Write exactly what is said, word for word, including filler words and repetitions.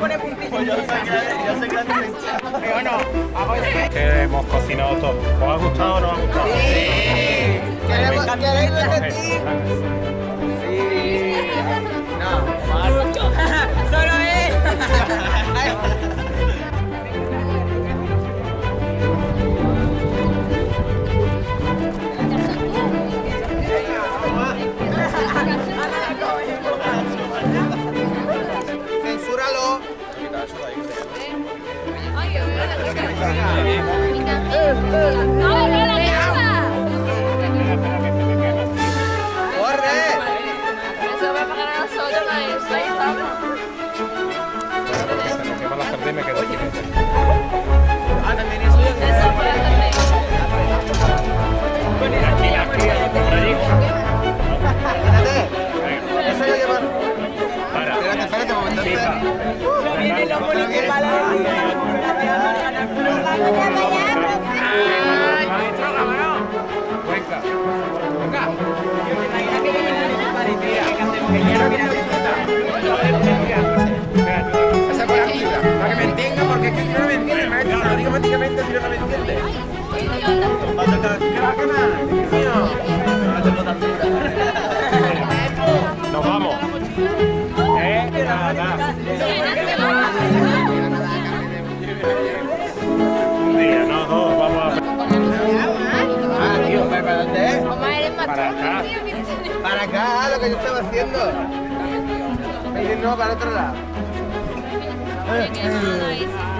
pone puntillo. Yo sé que bueno, hemos cocinado todo. ¿Os ha gustado o no os ha gustado? Sí. ¿Queréis repetir? Sí. No, mucho. Solo es. Nos vamos. ¿Eh? Nada. Un día, no dos, vamos a... Ah, tío, ¿para dónde es? Para acá. Para acá, lo que yo estaba haciendo. No, para otro lado.